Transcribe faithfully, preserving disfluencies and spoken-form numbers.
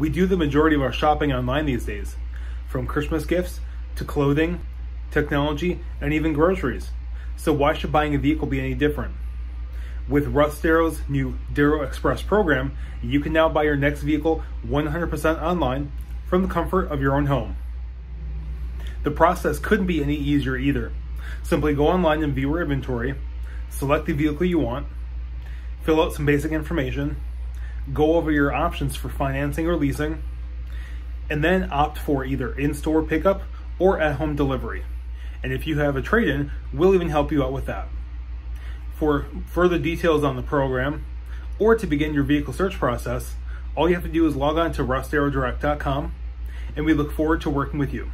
We do the majority of our shopping online these days, from Christmas gifts to clothing, technology, and even groceries. So why should buying a vehicle be any different? With Russ Darrow's new Darrow Express program, you can now buy your next vehicle one hundred percent online from the comfort of your own home. The process couldn't be any easier either. Simply go online and view your inventory, select the vehicle you want, fill out some basic information, go over your options for financing or leasing, and then opt for either in-store pickup or at-home delivery. And if you have a trade-in, we'll even help you out with that. For further details on the program, or to begin your vehicle search process, all you have to do is log on to Russ Darrow Direct dot com, and we look forward to working with you.